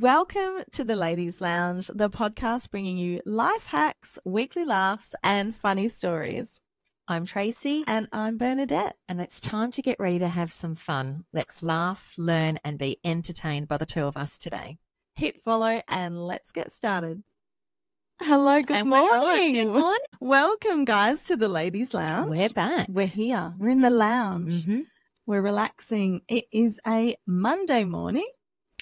Welcome to the Ladies Lounge, the podcast bringing you life hacks, weekly laughs, and funny stories. I'm Tracey. And I'm Bernadette. And it's time to get ready to have some fun. Let's laugh, learn, and be entertained by the two of us today. Hit follow and let's get started. Hello, good morning. Welcome, guys, to the Ladies Lounge. We're back. We're here. We're in the lounge. Mm-hmm. We're relaxing. It is a Monday morning.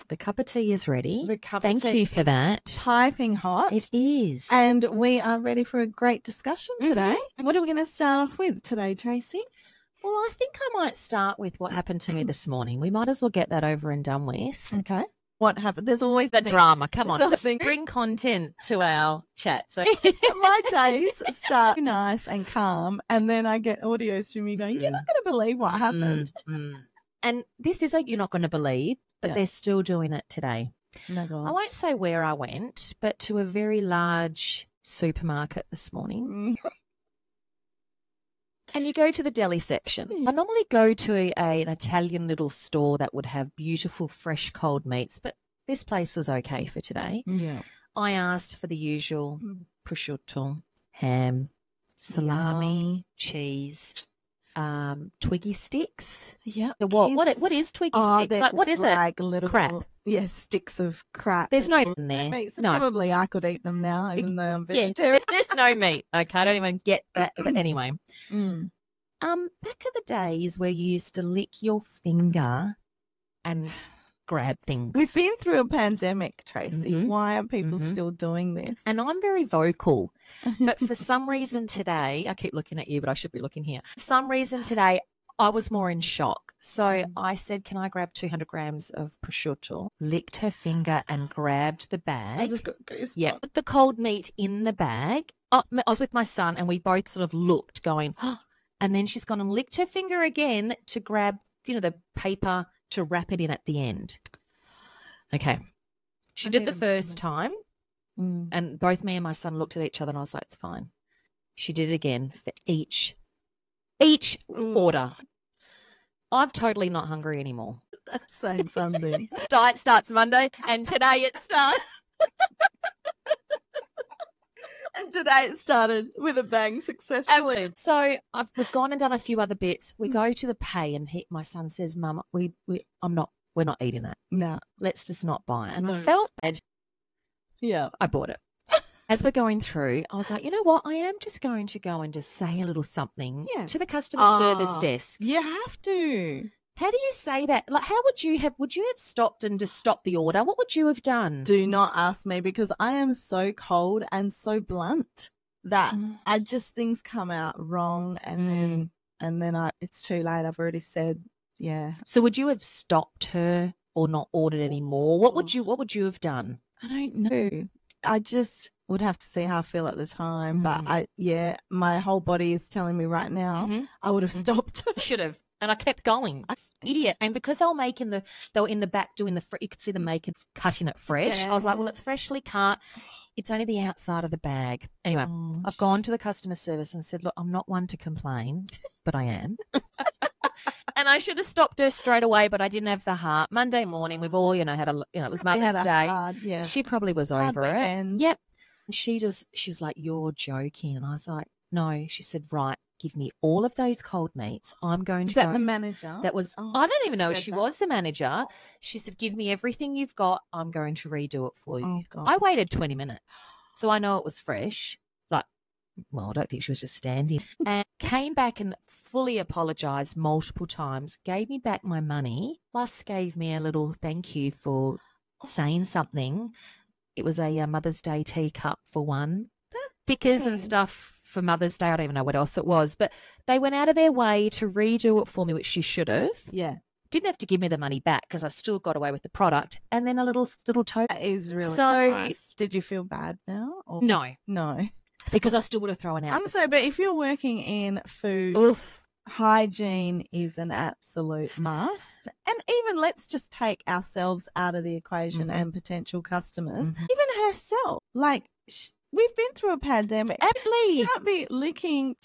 The cup of tea is ready. Thank you for that. Piping hot. It is. And we are ready for a great discussion today. Mm-hmm. What are we going to start off with today, Tracey? Well, I think I might start with what happened to me this morning. We might as well get that over and done with. Okay. What happened? There's always the drama. Come on. Bring content to our chat. So my days start nice and calm, and then I get audios from you going, you're not going to believe what happened. And this is like, you're not going to believe. But they're still doing it today. No, I won't say where I went, but to a very large supermarket this morning. And you go to the deli section. I normally go to an Italian little store that would have beautiful fresh cold meats, but this place was okay for today. Yeah. I asked for the usual prosciutto, ham, salami, cheese. Twiggy sticks. Yeah. What is twiggy sticks? Like, what is it? Like little crap. Yeah, sticks of crap. There's no meat in there. So no. Probably I could eat them now, even though I'm vegetarian. Yeah, there's no meat. Okay, I don't even get that. But anyway, back in the days where you used to lick your finger and grab things. We've been through a pandemic, Tracey. Why are people still doing this? And I'm very vocal, but for some reason today, I keep looking at you, but I should be looking here. For some reason today, I was more in shock. So I said, can I grab 200 grams of prosciutto? Licked her finger and grabbed the bag. I just got put the cold meat in the bag. I was with my son and we both sort of looked going, oh, and then she's gone and licked her finger again to grab, you know, the paper to wrap it in at the end. Okay. She did the first time and both me and my son looked at each other and I was like, it's fine. She did it again for each order. I'm totally not hungry anymore. That's saying something. Diet starts Monday and today it starts. And today it started with a bang successfully. Absolutely. So we've gone and done a few other bits. We go to the pay and my son says, Mum, we're not eating that. No. Let's just not buy it. And I felt bad. Yeah. I bought it. As we're going through, I was like, you know what? I am just going to go and just say a little something to the customer service desk. You have to. How do you say that? Like, how would you have stopped and just stopped the order? What would you have done? Do not ask me because I am so cold and so blunt that I just, things come out wrong and then it's too late. I've already said, yeah. So would you have stopped her or not ordered anymore? What would you have done? I don't know. I just would have to see how I feel at the time. But my whole body is telling me right now, I would have stopped. I should have. And I kept going. Idiot. And because they were in the back doing you could see them cutting it fresh. Yeah. I was like, well, it's freshly cut. It's only the outside of the bag. Anyway, I've gone to the customer service and said, look, I'm not one to complain, but I am. And I should have stopped her straight away, but I didn't have the heart. Monday morning, we've all, it was Mother's Day. She probably was over it. Yep. And she was like, you're joking. And I was like, no. She said, right. Give me all of those cold meats. I'm going to go. Is that the manager? That was, I don't even know if she was the manager. She said, give me everything you've got. I'm going to redo it for you. Oh, God. I waited 20 minutes. So I know it was fresh. Like, well, I don't think she was just standing. And came back and fully apologized multiple times, gave me back my money, plus gave me a little thank you for saying something. It was a Mother's Day teacup for one. Stickers and stuff. For Mother's Day, I don't even know what else it was, but they went out of their way to redo it for me, which she should have. Yeah, didn't have to give me the money back because I still got away with the product, and then a little token. That is really nice. Did you feel bad now? Or? No, because I still would have thrown out. I'm sorry, but if you're working in food, hygiene is an absolute must. And even let's just take ourselves out of the equation and potential customers, even herself, like. We've been through a pandemic. Absolutely. You can't be licking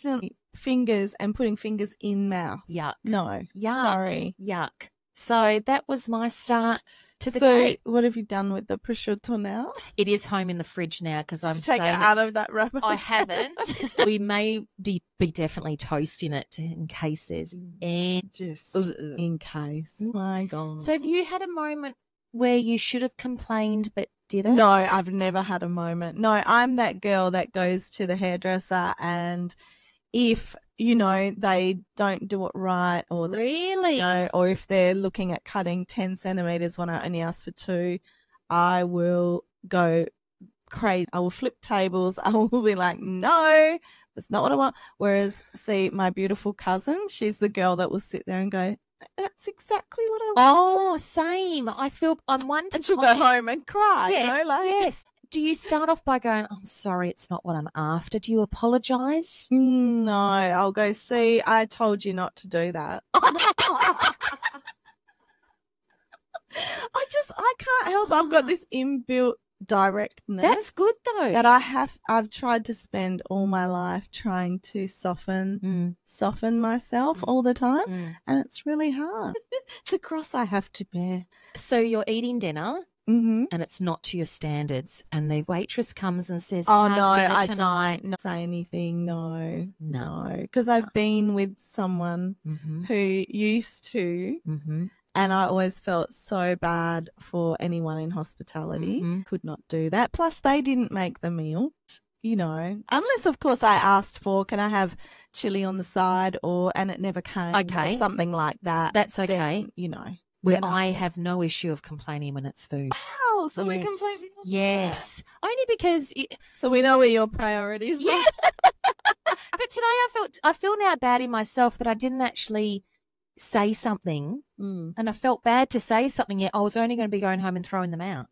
fingers and putting fingers in mouth. Yuck. No. Yuck. Sorry. Yuck. So that was my start to the tape. What have you done with the prosciutto now? It is home in the fridge now because I'm saying take it out of that wrapper. I haven't. We may be definitely toasting it in case there's any. Just in case. My God. So have you had a moment where you should have complained but didn't? No, I've never had a moment. No, I'm that girl that goes to the hairdresser and if you know they don't do it right, or they, really, you know, or if they're looking at cutting 10 centimeters when I only asked for 2, I will go crazy. I will flip tables. I will be like, no, that's not what I want. Whereas, see, my beautiful cousin, she's the girl that will sit there and go, that's exactly what I want. Oh, same. I feel I'm one. And she'll go home and cry. Yeah, you know, like yes. Do you start off by going, I'm sorry, it's not what I'm after? Do you apologise? No, I'll go, see, I told you not to do that. I can't help it. I've got this inbuilt directness. That's good though. That I've tried to spend all my life trying to soften myself all the time, and it's really hard. It's a cross I have to bear. So you're eating dinner. Mm-hmm. And it's not to your standards. And the waitress comes and says, oh, no, I don't say anything. No. Because I've been with someone who used to, and I always felt so bad for anyone in hospitality. Could not do that. Plus, they didn't make the meal, you know, unless, of course, I asked for, can I have chili on the side and it never came. Okay. Or something like that. That's okay. Then, you know. Where I have no issue of complaining when it's food. Wow, so we're complaining. Yes, only because. So we know where your priorities are. Yeah. But today I feel now bad in myself that I didn't actually say something, and I felt bad to say something. Yet I was only going to be going home and throwing them out.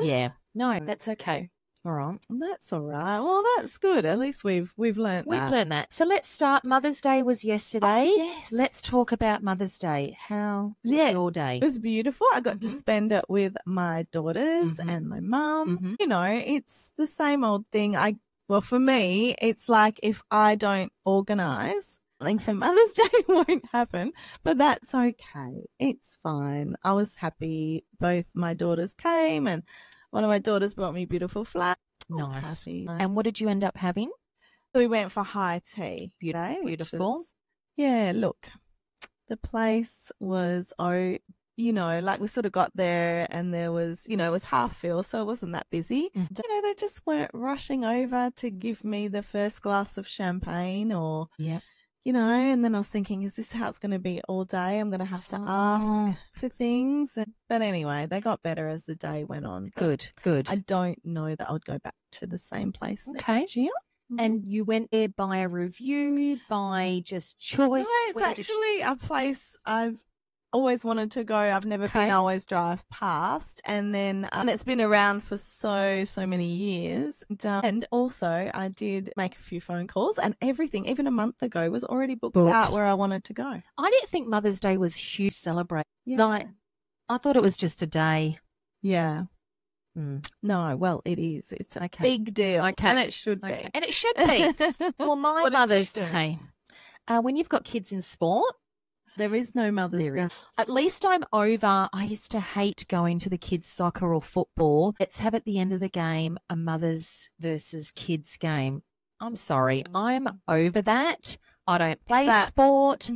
Yeah, no, that's okay. All right, that's all right. Well, that's good. At least we've learned that. We've learned that. So let's start. Mother's Day was yesterday. Oh, yes. Let's talk about Mother's Day. How was your day? It was beautiful. I got to spend it with my daughters and my mum. You know, it's the same old thing. Well, for me, it's like if I don't organise, like for Mother's Day it won't happen, but that's okay. It's fine. I was happy. Both my daughters came and. One of my daughters brought me beautiful flowers. Nice. Happy. And what did you end up having? So we went for high tea. Beautiful. Yeah, look, the place was, you know, like we sort of got there and there was, you know, it was half filled, so it wasn't that busy. You know, they just weren't rushing over to give me the first glass of champagne or, you know, and then I was thinking, is this how it's going to be all day? I'm going to have to ask for things. But anyway, they got better as the day went on. Good, good. I don't know that I would go back to the same place next year. And you went there by a review, by just choice? No, it's actually a place I've always wanted to go. I've never been. I always drive past. And then and it's been around for so many years. And also I did make a few phone calls and everything, even a month ago, was already booked out where I wanted to go. I didn't think Mother's Day was huge celebration. Yeah. Like, I thought it was just a day. Yeah. No, well, it is. It's a big deal. Okay. And it should be. And it should be. Well, my Mother's Day, when you've got kids in sport, there is no Mother's Day. At least I'm over. I used to hate going to the kids' soccer or football. Let's have at the end of the game a mothers versus kids game. I'm sorry. I'm over that. I don't play sport.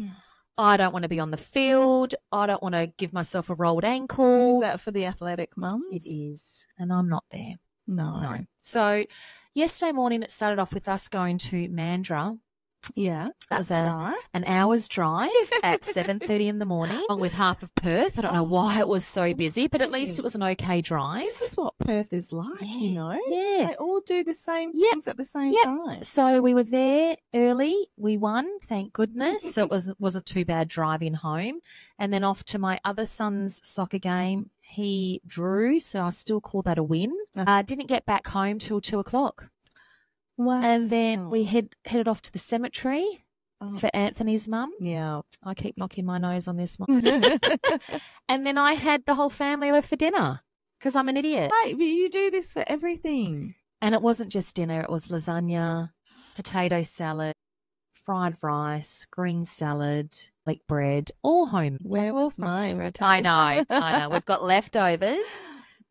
I don't want to be on the field. I don't want to give myself a rolled ankle. Is that for the athletic mums? It is. And I'm not there. No. So yesterday morning it started off with us going to Mandurah. Yeah, that was an hour's drive at 7:30 in the morning, along with half of Perth. I don't know why it was so busy, but at least it was an okay drive. This is what Perth is like, you know. Yeah, they all do the same things at the same time. So we were there early. We won, thank goodness. So it wasn't too bad driving home, and then off to my other son's soccer game. He drew, so I still call that a win. Didn't get back home till 2 o'clock. Wow. And then we headed off to the cemetery for Anthony's mum. Yeah. I keep knocking my nose on this one. And then I had the whole family over for dinner because I'm an idiot. Right, but you do this for everything. And it wasn't just dinner. It was lasagna, potato salad, fried rice, green salad, like bread or home. Where was mine? I know. We've got leftovers.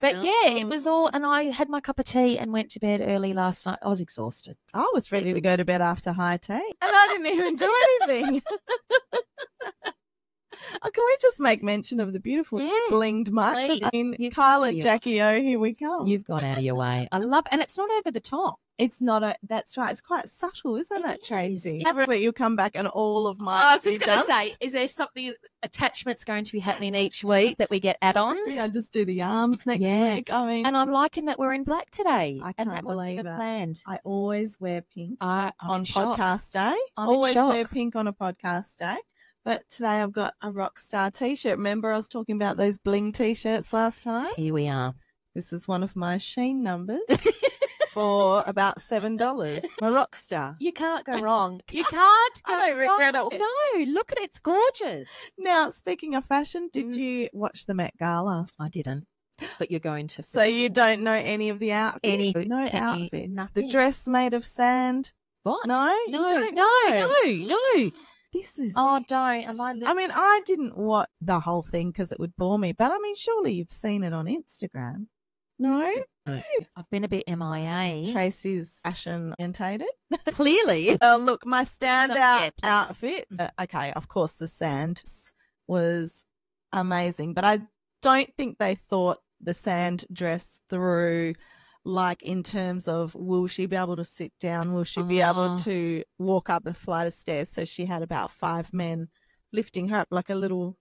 But yeah, it was all, and I had my cup of tea and went to bed early last night. I was exhausted. I was ready to go to bed after high tea. And I didn't even do anything. Oh, can we just make mention of the beautiful blinged mic between Kyle and Jackie O? Here we come. You've gone out of your way. I love it. And it's not over the top. It's not a, that's right. It's quite subtle, isn't it, Tracey? But you'll come back and all of my. I was just going to say, is there something, attachments going to be happening each week that we get add-ons? Yeah, just do the arms next week. I mean. And I'm liking that we're in black today. I can't believe it. Planned. I always wear pink on podcast day. Always wear pink on a podcast day. But today I've got a rock star T-shirt. Remember I was talking about those bling T-shirts last time? Here we are. This is one of my Shein numbers for about $7. My rock star. You can't go wrong. You can't go I don't regret it. No, look at it. It's gorgeous. Now, speaking of fashion, did you watch the Met Gala? I didn't. But you're going to. So you don't know any of the outfits? No outfits. Nothing. The dress made of sand? What? No? No. This is I mean, I didn't watch the whole thing because it would bore me. But, I mean, surely you've seen it on Instagram. No? No. I've been a bit MIA. Tracey's fashion-orientated. Clearly. Oh, look, my standout outfits. Okay, of course, the sand was amazing. But I don't think they thought the sand dress through, like in terms of will she be able to sit down, will she be able to walk up the flight of stairs. So she had about 5 men lifting her up like a little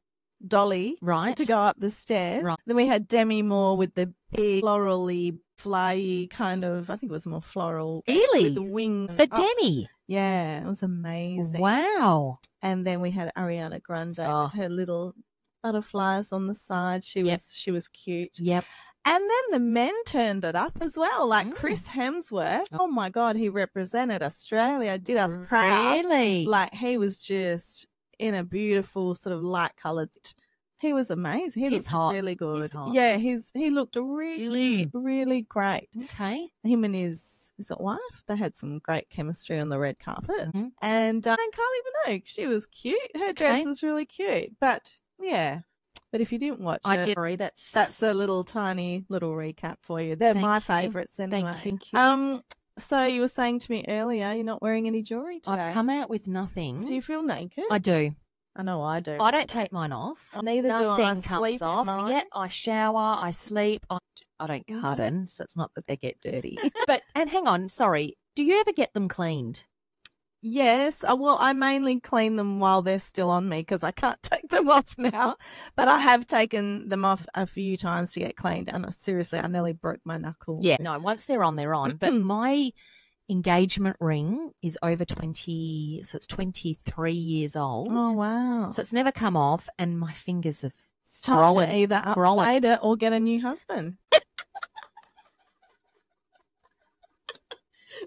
dolly to go up the stairs. Then we had Demi Moore with the big florally, flyy kind of, I think it was more floral. Really? With the wing. For Demi? Yeah, it was amazing. Wow. And then we had Ariana Grande with her little butterflies on the side. She was cute. Yep. And then the men turned it up as well, like Chris Hemsworth. Oh, my God, he represented Australia, did us proud. Really? Like, he was just in a beautiful sort of light-coloured. He was amazing. He looked really good. He's hot. Yeah, he looked really, really great. Okay. Him and his wife, they had some great chemistry on the red carpet. Mm-hmm. And Kylie Minogue, she was cute. Her dress was really cute. But, yeah. But if you didn't watch it, that's a little tiny little recap for you. They're my favourites anyway. Thank you. So you were saying to me earlier, you're not wearing any jewellery today. I've come out with nothing. Do you feel naked? I do. I know I do. I don't take mine off. Neither do I. Nothing comes off. Yet I shower, I sleep. I don't garden, so it's not that they get dirty. And hang on, sorry. Do you ever get them cleaned? Yes. Well, I mainly clean them while they're still on me because I can't take them off now. But I have taken them off a few times to get cleaned. And seriously, I nearly broke my knuckle. Yeah, no, once they're on, they're on. But my engagement ring is over 20, so it's 23 years old. Oh, wow. So it's never come off and my fingers have grown. Either update it or get a new husband.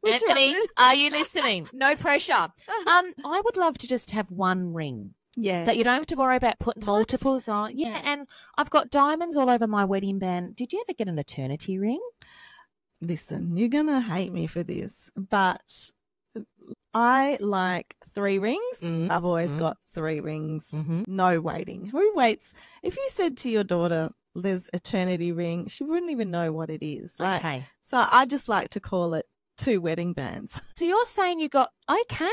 Anthony, are you listening? No pressure. I would love to just have one ring. Yeah. That you don't have to worry about putting multiples on. Yeah, yeah. And I've got diamonds all over my wedding band. Did you ever get an eternity ring? Listen, you're going to hate me for this, but I like 3 rings. I've always got 3 rings. No waiting. Who waits? If you said to your daughter, there's eternity ring, she wouldn't even know what it is. Like, so I just like to call it 2 wedding bands. So you're saying you got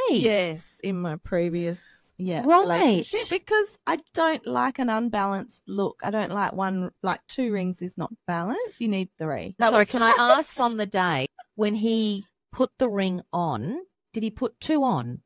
Yes, in my previous relationship, because I don't like an unbalanced look. I don't like one, like 2 rings is not balanced. You need 3. Sorry, can I ask, on the day when he put the ring on, did he put 2 on?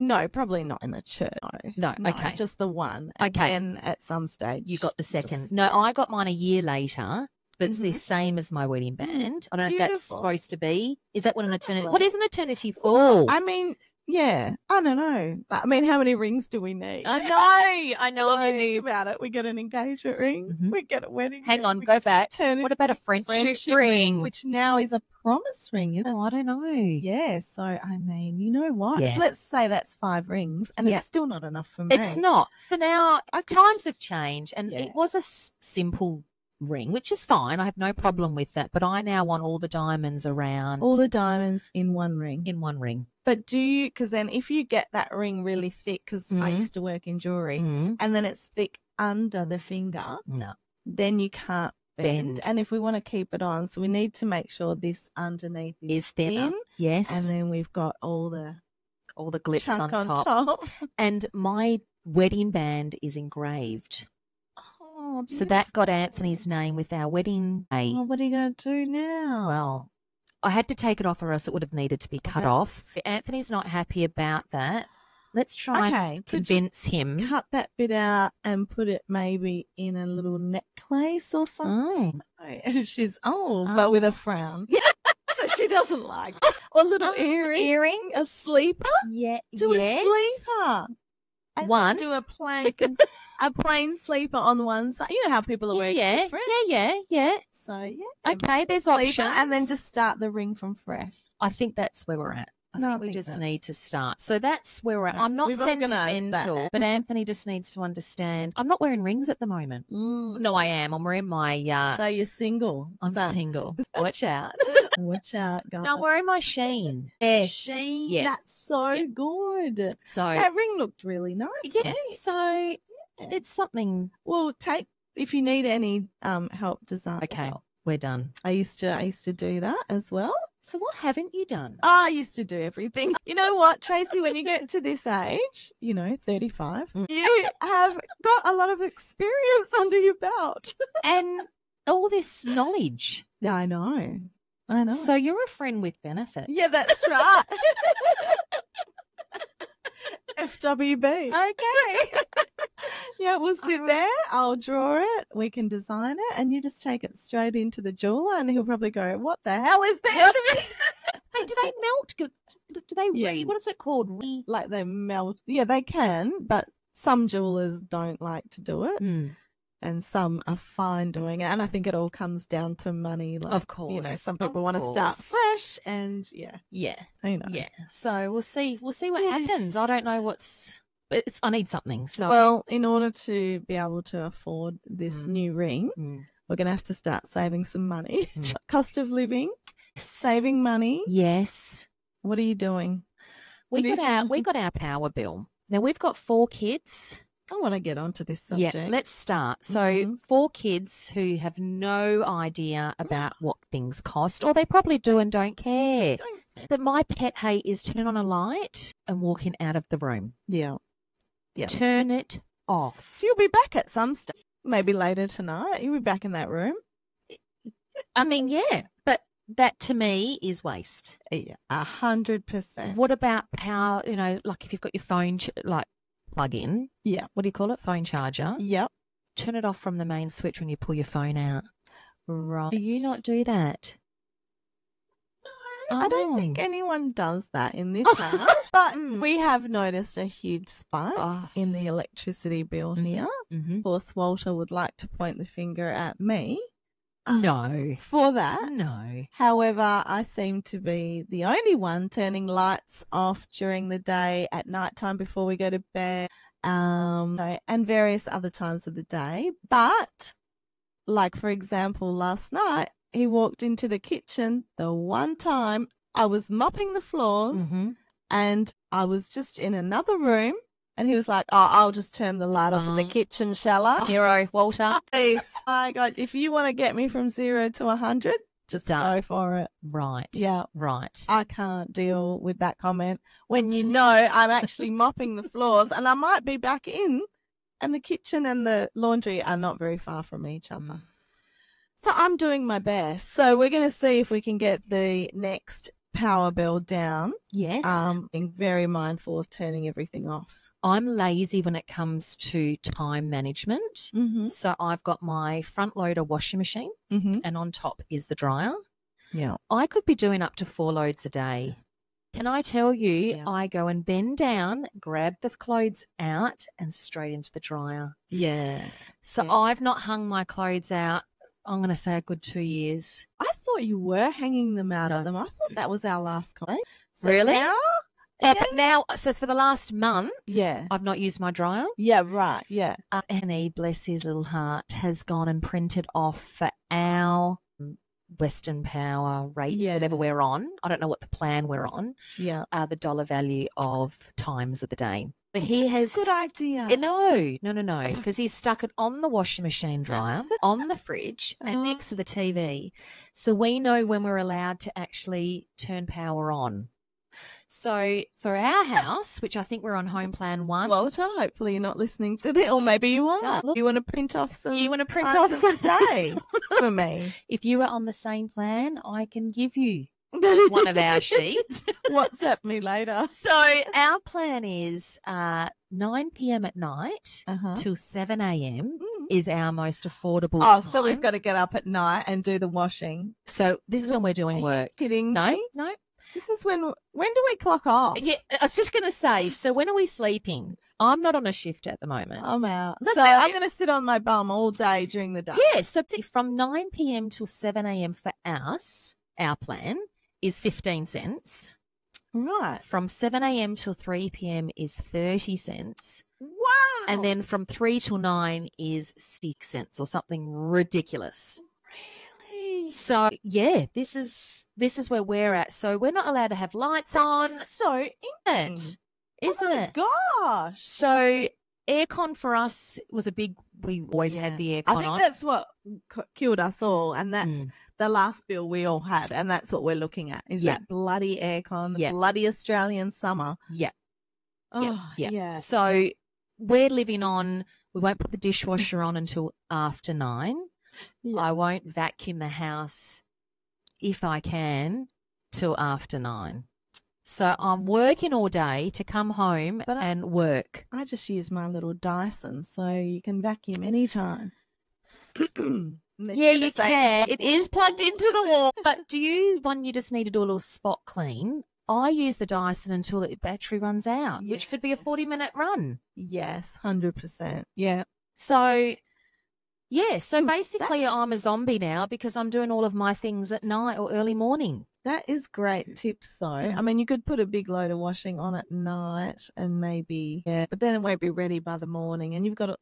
No, probably not in the church. No, okay. Just the one. Okay. And at some stage. You got the second. No, I got mine a year later. That's the same as my wedding band. I don't know if that's supposed to be. Is that what an eternity? What is an eternity for? I mean, yeah, I don't know. I mean, how many rings do we need? I know. Well, we think about it. We get an engagement ring. We get a wedding. Hang on, go back. What about a friendship ring, which now is a promise ring? Isn't it? Oh, I don't know. Yeah. So I mean, you know what? Yeah. Let's say that's 5 rings, and it's still not enough for me. It's not. So now times have changed, and it was a simple ring, which is fine. I have no problem with that. But I now want all the diamonds around. All the diamonds in one ring. In one ring. But do you, because then if you get that ring really thick, because I used to work in jewellery, and then it's thick under the finger, then you can't bend. And if we want to keep it on, so we need to make sure this underneath is thin. Yes. And then we've got all the glitz on top. And my wedding band is engraved. Oh, so that got Anthony's name with our wedding day. Oh, what are you going to do now? Well, I had to take it off or else it would have needed to be cut off. Anthony's not happy about that. Let's try and convince him. Cut that bit out and put it maybe in a little necklace or something. Oh. She's old, but with a frown. Yeah. So she doesn't like it. Or a little earring. A sleeper. Yeah. Do a sleeper. And one. Do a plank. A plain sleeper on one side. You know how people are wearing different. Yeah. So, yeah. Okay, there's options. And then just start the ring from fresh. I think that's where we're at. I think we just need to start. So that's where we're at. I'm not sentimental, but Anthony just needs to understand. I'm not wearing rings at the moment. No, I am. I'm wearing my... So you're single. I'm single. Watch out. Watch out, guys. No, I'm wearing my sheen. Yes. Sheen. Yeah. That's so good. So that ring looked really nice. Yeah. So... It's something. Well, take if you need any help design. Okay, we're done. I used to do that as well. So what haven't you done? Oh, I used to do everything. You know what, Tracey? When you get to this age, you know, 35, you have got a lot of experience under your belt and all this knowledge. Yeah, I know. So you're a friend with benefits. Yeah, that's right. FWB. Okay. Yeah, we'll sit there. I'll draw it. We can design it. And you just take it straight into the jeweler and he'll probably go, what the hell is this? Hey, do they melt? Do they what is it called? Like they melt. Yeah, they can, but some jewelers don't like to do it. And some are fine doing it. And I think it all comes down to money. Like, of course. You know, some people want to start fresh and yeah. Who knows? Yeah. So we'll see what happens. I don't know what's... I need something. So, well, in order to be able to afford this new ring, we're going to have to start saving some money. Cost of living, saving money. Yes. What are you doing? We got our power bill. Now, we've got 4 kids. I want to get onto this subject. Yeah, let's start. So 4 kids who have no idea about what things cost, or they probably do and don't care. That my pet hate is turn on a light and walking out of the room. Yeah. Turn it off. So you'll be back at some stage. Maybe later tonight. You'll be back in that room. I mean, yeah. But that to me is waste. Yeah, 100%. What about power, you know, like if you've got your phone, like plug in. Yeah. What do you call it? Phone charger. Yep. Turn it off from the main switch when you pull your phone out. Right. Do you not do that? I don't think anyone does that in this house, but we have noticed a huge spike in the electricity bill here. Of course, Walter would like to point the finger at me. No. For that. No. However, I seem to be the only one turning lights off during the day, at night time before we go to bed, and various other times of the day. But, like, for example, last night, he walked into the kitchen the one time I was mopping the floors and I was just in another room and he was like, oh, I'll just turn the light off in the kitchen, shall I? Hero, Walter. Please. My God, if you want to get me from 0 to 100, just go for it. Right. Yeah. Right. I can't deal with that comment when you know I'm actually mopping the floors and I might be back in and the kitchen and the laundry are not very far from each other. So I'm doing my best. So we're going to see if we can get the next power bill down. Yes. Being very mindful of turning everything off. I'm lazy when it comes to time management. So I've got my front loader washing machine and on top is the dryer. Yeah. I could be doing up to 4 loads a day. Can I tell you, I go and bend down, grab the clothes out and straight into the dryer. Yeah. So I've not hung my clothes out. I'm going to say a good 2 years. I thought you were hanging them out of them. I thought that was our last comment. So really? Now, But now, so for the last month, I've not used my dryer. Yeah, right, yeah. Annie, bless his little heart, has gone and printed off for our Western Power rate, whatever we're on. I don't know what the plan we're on. Yeah. The dollar value of times of the day. But he has... Good idea. No. Because he's stuck it on the washing machine dryer, on the fridge, and next to the TV. So we know when we're allowed to actually turn power on. So for our house, which I think we're on home plan 1. Walter, hopefully you're not listening to this, or maybe you are. No, look, you want to print off some day for me. If you were on the same plan, I can give you one of our sheets. WhatsApp me later. So our plan is 9 p.m. at night till 7 a.m. is our most affordable time. So we've got to get up at night and do the washing. So this is when we're doing work. Are you kidding? No. This is when do we clock off? Yeah, I was just going to say, so when are we sleeping? I'm not on a shift at the moment. I'm out. So I'm going to sit on my bum all day during the day. Yeah, so from 9 p.m. till 7 a.m. for us, our plan is 15 cents. Right. From 7 a.m. till 3 p.m. is 30 cents. Wow. And then from 3 till 9 is 6 cents or something ridiculous. So yeah, this is where we're at. So we're not allowed to have lights on. So ignorant, isn't it? Oh my gosh! So aircon for us was a big. We always had the aircon on. I think that's what killed us all, and that's the last bill we all had, and that's what we're looking at is that bloody aircon, the bloody Australian summer. Yeah. Oh yeah. So we're living on. We won't put the dishwasher on until after 9. Yeah. I won't vacuum the house if I can till after 9. So I'm working all day to come home and work. I just use my little Dyson, so you can vacuum anytime. You can. It is plugged into the wall. But you just need to do a little spot clean? I use the Dyson until the battery runs out, which could be a 40-minute run. Yes, 100%. Yeah. So... Yeah, so basically I'm a zombie now because I'm doing all of my things at night or early morning. That is great tips, though. I mean, you could put a big load of washing on at night and maybe, but then it won't be ready by the morning and you've got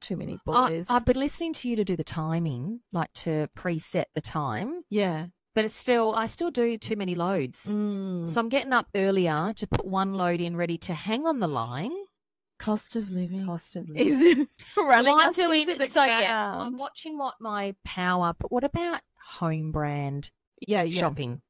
too many boys. I've been listening to you to do the timing, like to preset the time. Yeah. But it's still, I still do too many loads. So I'm getting up earlier to put one load in ready to hang on the line. Cost of living. Is it running us into the ground? Yeah, I'm watching what my power, but what about home brand shopping?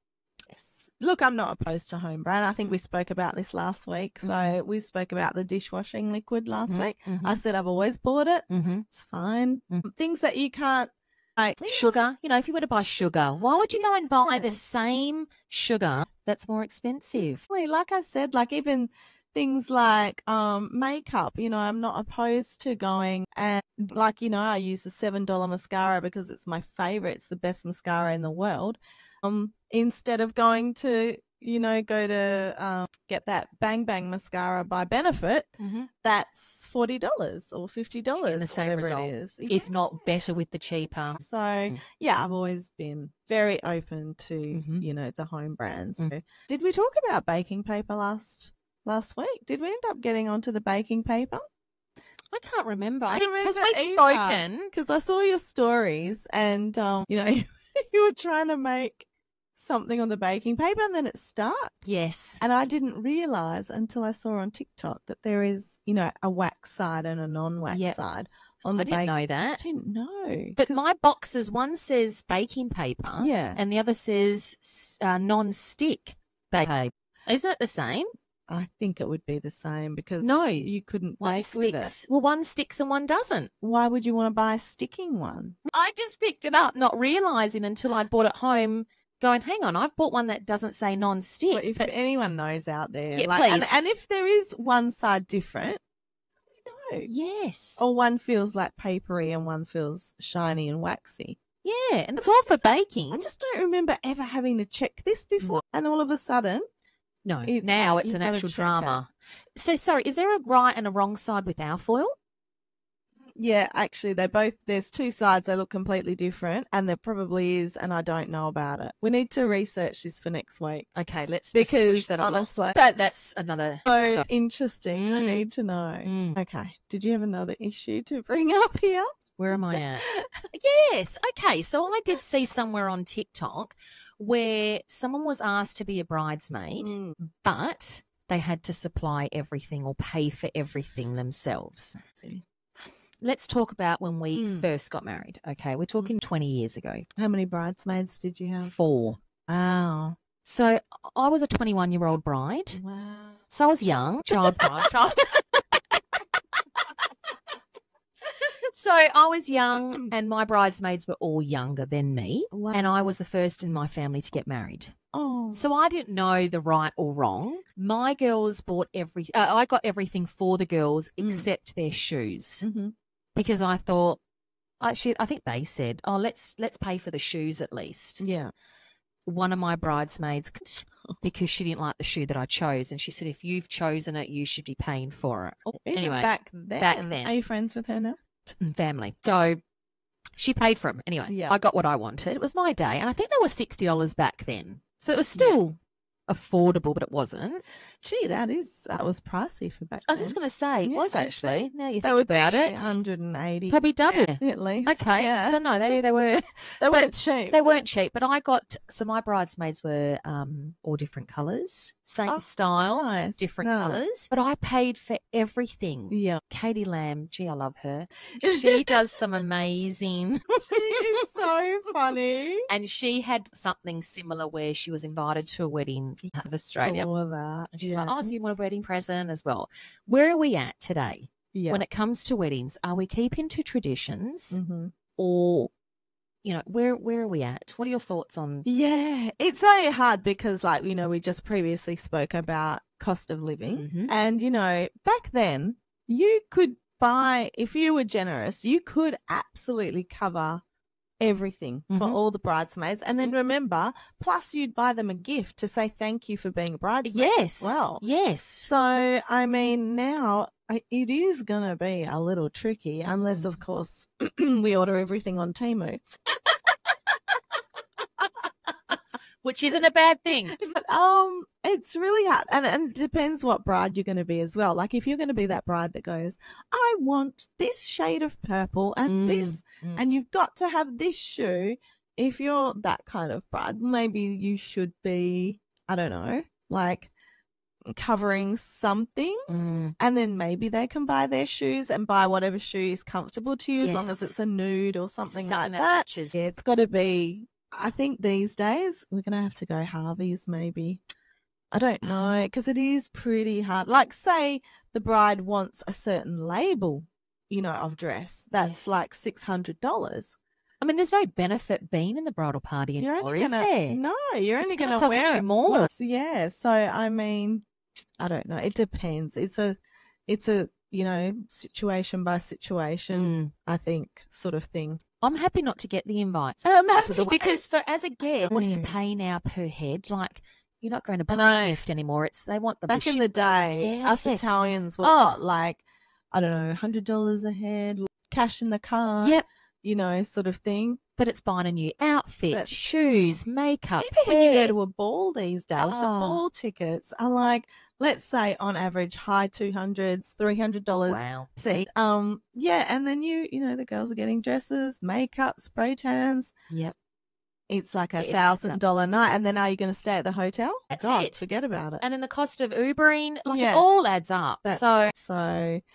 Yes. Look, I'm not opposed to home brand. I think we spoke about this last week. So we spoke about the dishwashing liquid last week. I said I've always bought it. It's fine. Things that you can't, like sugar. You know, if you were to buy sugar, why would you go and buy the same sugar that's more expensive? Like I said, like even... Things like makeup, you know, I'm not opposed to going and like, you know, I use the $7 mascara because it's my favourite. It's the best mascara in the world. Instead of going to, you know, get that Bang Bang mascara by Benefit, that's $40 or $50. The same result, it is. If not better with the cheaper. So, yeah, I've always been very open to, you know, the home brands. So, did we talk about baking paper last week? Did we end up getting onto the baking paper? I can't remember. Because we've spoken. Because I saw your stories and, you know, you were trying to make something on the baking paper and then it stuck. Yes. And I didn't realise until I saw on TikTok that there is, you know, a wax side and a non-wax side. I didn't know that. But my boxes, one says baking paper and the other says non-stick baking paper. Is that the same? I think it would be the same because you couldn't bake with it. Well, one sticks and one doesn't. Why would you want to buy a sticking one? I just picked it up not realising until I bought it home going, hang on, I've bought one that doesn't say non-stick. Well, if anyone knows out there. Yeah, like, and if there is one side different, yes. Or one feels like papery and one feels shiny and waxy. Yeah, and it's all for baking. I just don't remember ever having to check this before and all of a sudden. No, now it's an actual drama. So, sorry, is there a right and a wrong side with our foil? Yeah, actually, they both, there's two sides. They look completely different, and there probably is, and I don't know about it. We need to research this for next week. Okay, let's just push that on. Honestly, that's another. So interesting. I need to know. Okay, did you have another issue to bring up here? Where am I at? Yes. Okay, so I did see somewhere on TikTok where someone was asked to be a bridesmaid, but they had to supply everything or pay for everything themselves. Let's talk about when we first got married. Okay, we're talking 20 years ago. How many bridesmaids did you have? 4. Wow. So I was a 21-year-old bride. Wow. So I was young. Child bride. So I was young, and my bridesmaids were all younger than me. Wow. And I was the first in my family to get married. Oh. So I didn't know the right or wrong. My girls bought everything. I got everything for the girls except their shoes. Mm-hmm. Because I thought, actually, I think they said, oh, let's pay for the shoes at least. Yeah. One of my bridesmaids, because she didn't like the shoe that I chose, and she said, if you've chosen it, you should be paying for it. Oh, anyway, back then. Are you friends with her now? Family. So she paid for them. Anyway, I got what I wanted. It was my day, and I think they were $60 back then. So it was still affordable, but it wasn't. Gee, that was pricey for back then. I was just going to say, it was actually. Now you think about it. 180. Probably double. Yeah, at least. Okay. Yeah. So no, they weren't cheap. They weren't cheap, but I got, so my bridesmaids were all different colours. Same style, nice. Different colours. But I paid for everything. Yeah. Katie Lamb, gee, I love her. She does some amazing. She is so funny. And she had something similar where she was invited to a wedding out of Australia. Saw that. And she's like, oh, so you want a wedding present as well. Where are we at today when it comes to weddings? Are we keeping to traditions or... You know, where are we at? What are your thoughts on? Yeah, it's so hard because, like, you know, we just previously spoke about cost of living. And, you know, back then you could buy, if you were generous, you could absolutely cover everything for all the bridesmaids. And then remember, plus you'd buy them a gift to say thank you for being a bridesmaid. Yes. Well, yes. So, I mean, now... It is going to be a little tricky unless, of course, we order everything on Temu. Which isn't a bad thing. But, it's really hard. And it depends what bride you're going to be as well. Like if you're going to be that bride that goes, I want this shade of purple and this, and you've got to have this shoe. If you're that kind of bride, maybe you should be, I don't know, like, covering something, and then maybe they can buy their shoes and buy whatever shoe is comfortable to you, as long as it's a nude or something like that. Yeah, it's got to be, I think these days we're going to have to go Harvey's maybe. I don't know, because it is pretty hard. Like say the bride wants a certain label, you know, of dress. That's like $600. I mean, there's no benefit being in the bridal party anymore, is there? No, you're only going to wear it more. Yeah, so I mean... I don't know. It depends. It's a, you know, situation by situation, I think, sort of thing. I'm happy not to get the invites. I'm happy because as a guest, what do you pay now per head? Like, you're not going to buy a gift anymore. It's, they want the back in the day, us Italians were like, I don't know, $100 a head, cash in the car, you know, sort of thing. But it's buying a new outfit, shoes, makeup. Even when you go to a ball these days, the ball tickets are like, let's say on average, high $200s, $300. Wow. See, yeah, and then you know, the girls are getting dresses, makeup, spray tans. Yep. It's like a $1,000 night, and then are you going to stay at the hotel? That's God, it. Forget about it. And then the cost of Ubering, like it all adds up. So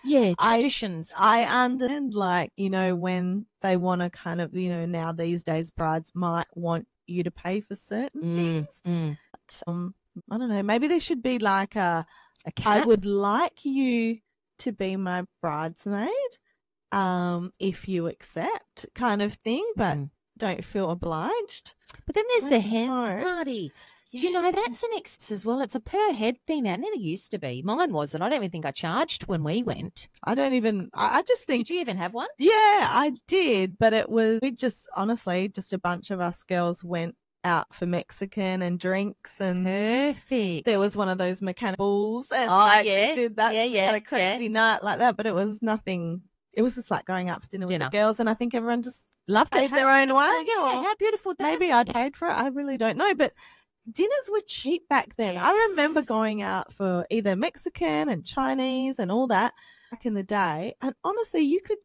yeah, traditions. I understand, like, you know, when they want to kind of, you know, now these days brides might want you to pay for certain things. But, I don't know. Maybe there should be like a cap. I would like you to be my bridesmaid, if you accept, kind of thing, but. Don't feel obliged. But then there's the house party. You know, that's an excess as well. It's a per head thing now. It never used to be. Mine wasn't. I don't even think I charged when we went. I just think. Did you even have one? Yeah, I did. But it was, we just, honestly, just a bunch of us girls went out for Mexican and drinks. And perfect. There was one of those mechanical balls. And I did that. Had a crazy night like that. But it was nothing. it was just like going out for dinner with the girls, and I think everyone just loved it, their own way. Yeah, how beautiful that. Maybe I paid for it. I really don't know, but dinners were cheap back then. Yes. I remember going out for either Mexican and Chinese and all that back in the day. And honestly, you could,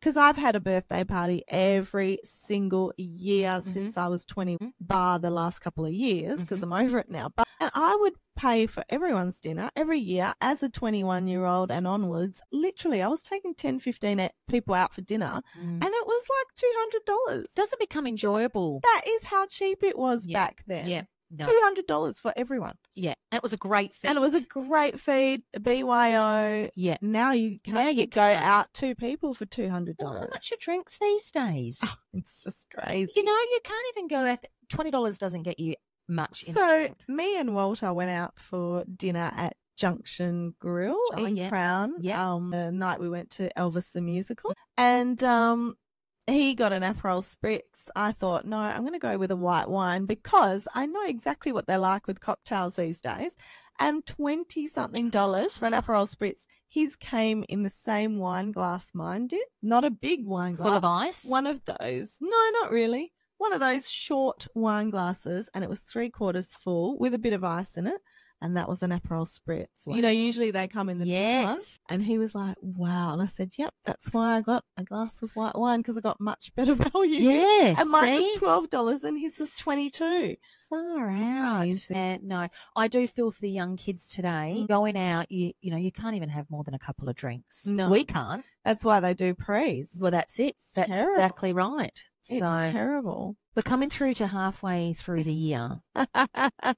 because I've had a birthday party every single year since I was 20, bar the last couple of years, because I'm over it now. And I would pay for everyone's dinner every year as a 21-year-old and onwards. Literally, I was taking 10, 15 people out for dinner, and it was like $200. Does it become enjoyable? That is how cheap it was back then. Yeah. No. $200 for everyone. Yeah, and it was a great feed. And it was a great feed, BYO. Yeah. Now you can go out two people for $200. Well, how much are drinks these days? Oh, it's just crazy. You know, you can't even go out. $20 doesn't get you much. So me and Walter went out for dinner at Junction Grill in Crown. Yeah. The night we went to Elvis the Musical, and he got an Aperol Spritz. I thought, no, I'm going to go with a white wine because I know exactly what they're like with cocktails these days. And $20-something for an Aperol Spritz. His came in the same wine glass mine did. Not a big wine glass. Full of ice? One of those. No, not really. One of those short wine glasses, and it was 3/4 full with a bit of ice in it. And that was an Aperol Spritz. Wow. You know, usually they come in the big ones. And he was like, wow. And I said, yep, that's why I got a glass of white wine, because I got much better value. Yeah. And mine was $12 and his was $22. Far out. No, I do feel for the young kids today. Going out, you know, you can't even have more than a couple of drinks. No. We can't. That's why they do prees. Well, that's it. It's that's terrible. Exactly right. It's terrible. We're coming through to halfway through the year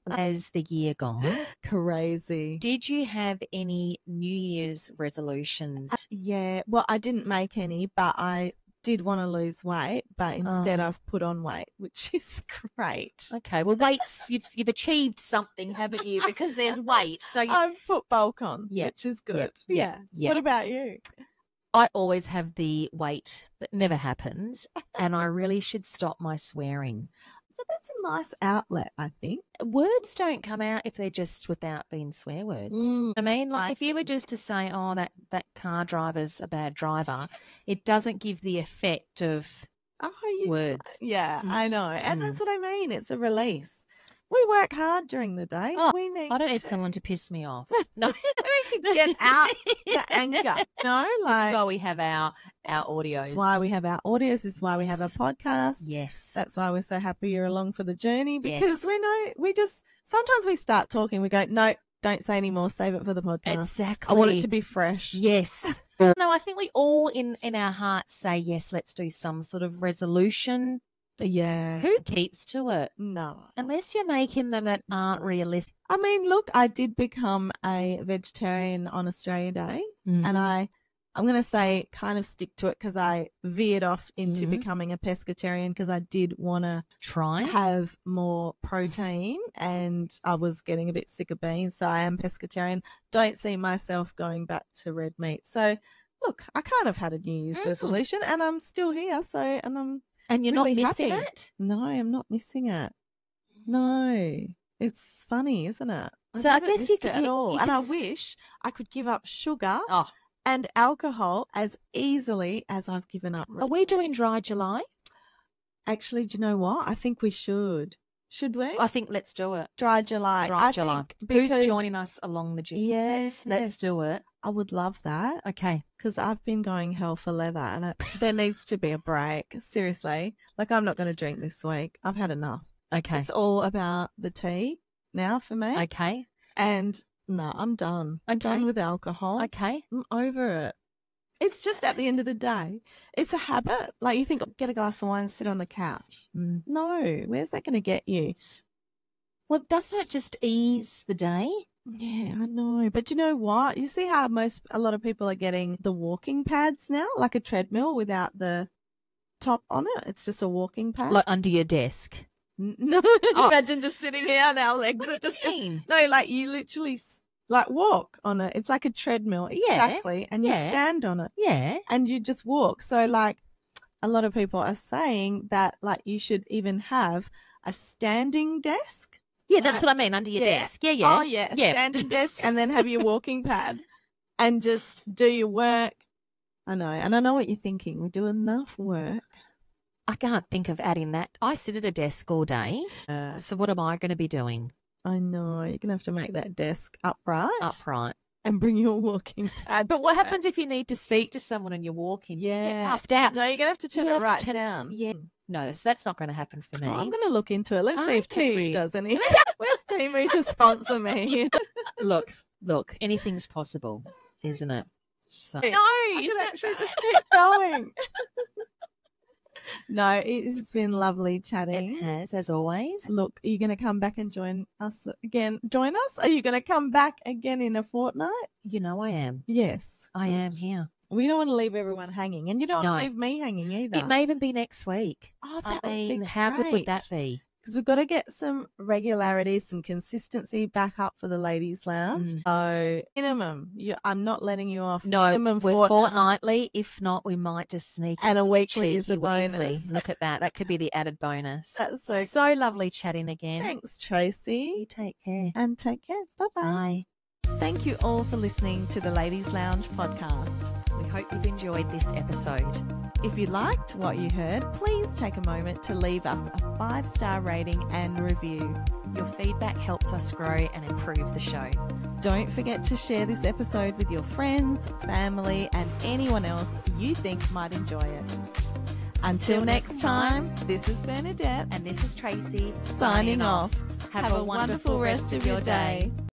as the year gone. Crazy. Did you have any New Year's resolutions? Yeah. Well, I didn't make any, but I did want to lose weight, but instead I've put on weight, which is great. Okay. Well, weights, you've achieved something, haven't you? Because there's weight. So I've put bulk on, which is good. Yeah. What about you? I always have the weight, but never happens, and I really should stop my swearing. So that's a nice outlet, I think. Words don't come out if they're just without being swear words. I mean, like if you were just to say, oh, that car driver's a bad driver, it doesn't give the effect of words. Yeah, I know, and that's what I mean. It's a release. We work hard during the day. Oh, I don't need someone to piss me off. No, I need to get out the anger. No, like this is why we have our audios. That's why we have our audios. This is why we have our podcast. Yes, that's why we're so happy you're along for the journey, because we know we just sometimes we start talking. We go, no, don't say any more. Save it for the podcast. Exactly. I want it to be fresh. Yes. No, I think we all in our hearts say yes. Let's do some sort of resolution. Yeah. Who keeps to it? No. Unless you're making them that aren't realistic. I mean, look, I did become a vegetarian on Australia Day, and I'm going to say kind of stick to it because I veered off into becoming a pescatarian because I did want to have more protein, and I was getting a bit sick of beans, so I am pescatarian. Don't see myself going back to red meat. So, look, I can't have had a New Year's resolution, and I'm still here, so and I'm And you're really not missing it? No, I'm not missing it. No. It's funny, isn't it? So I guess you could. And I wish I could give up sugar and alcohol as easily as I've given up. Are we doing Dry July? Actually, do you know what? I think we should. Should we? I think let's do it. Dry July. Dry July. Who's joining us along the journey? Yes. Let's do it. I would love that. Okay. Because I've been going hell for leather, and there needs to be a break. Seriously. Like, I'm not going to drink this week. I've had enough. Okay. It's all about the tea now for me. Okay. And no, I'm done. I'm done with alcohol. Okay. I'm over it. It's just at the end of the day, it's a habit. Like you think, get a glass of wine, sit on the couch. No, where's that going to get you? Well, doesn't it just ease the day? Yeah, I know. But you know what? You see how a lot of people are getting the walking pads now, like a treadmill without the top on it. It's just a walking pad. Like under your desk. No, imagine just sitting here and our legs are just. No, like you literally. Like walk on it. It's like a treadmill. Exactly. And you stand on it. Yeah. And you just walk. So like a lot of people are saying that like you should even have a standing desk. Yeah, like, that's what I mean, under your desk. Yeah, yeah. Oh, yeah. Standing desk and then have your walking pad and just do your work, I know. And I know what you're thinking. We do enough work. I can't think of adding that. I sit at a desk all day. So what am I going to be doing? I know. You're going to have to make that desk upright. Upright. And bring your walking pad. But what happens if you need to speak to someone and you're walking? Yeah. You get puffed out. No, you're going to have to turn it right down. Yeah. No, so that's not going to happen for me. Oh, I'm going to look into it. Let's see if Timu does any. Where's Timu to sponsor me? Look, anything's possible, isn't it? So. No, you actually just keep going. No, it's been lovely chatting. It has, as always. Look, are you going to come back and join us again? Join us? Are you going to come back again in a fortnight? You know I am. Yes. I am here. We don't want to leave everyone hanging, and you don't want to leave me hanging either. It may even be next week. Oh, that would be how good would that be? Because we've got to get some regularity, some consistency back up for the Ladies Lounge. So minimum, I'm not letting you off. No, minimum we're fortnightly. If not, we might just sneak in. And a weekly is a bonus. Look at that. That could be the added bonus. That's so lovely chatting again. Thanks, Tracey. You take care. And take care. Bye-bye. Bye. Thank you all for listening to the Ladies Lounge podcast. We hope you've enjoyed this episode. If you liked what you heard, please take a moment to leave us a 5-star rating and review. Your feedback helps us grow and improve the show. Don't forget to share this episode with your friends, family, and anyone else you think might enjoy it. Until next time, this is Bernadette. And this is Tracey. Signing off. Have a wonderful rest of your day.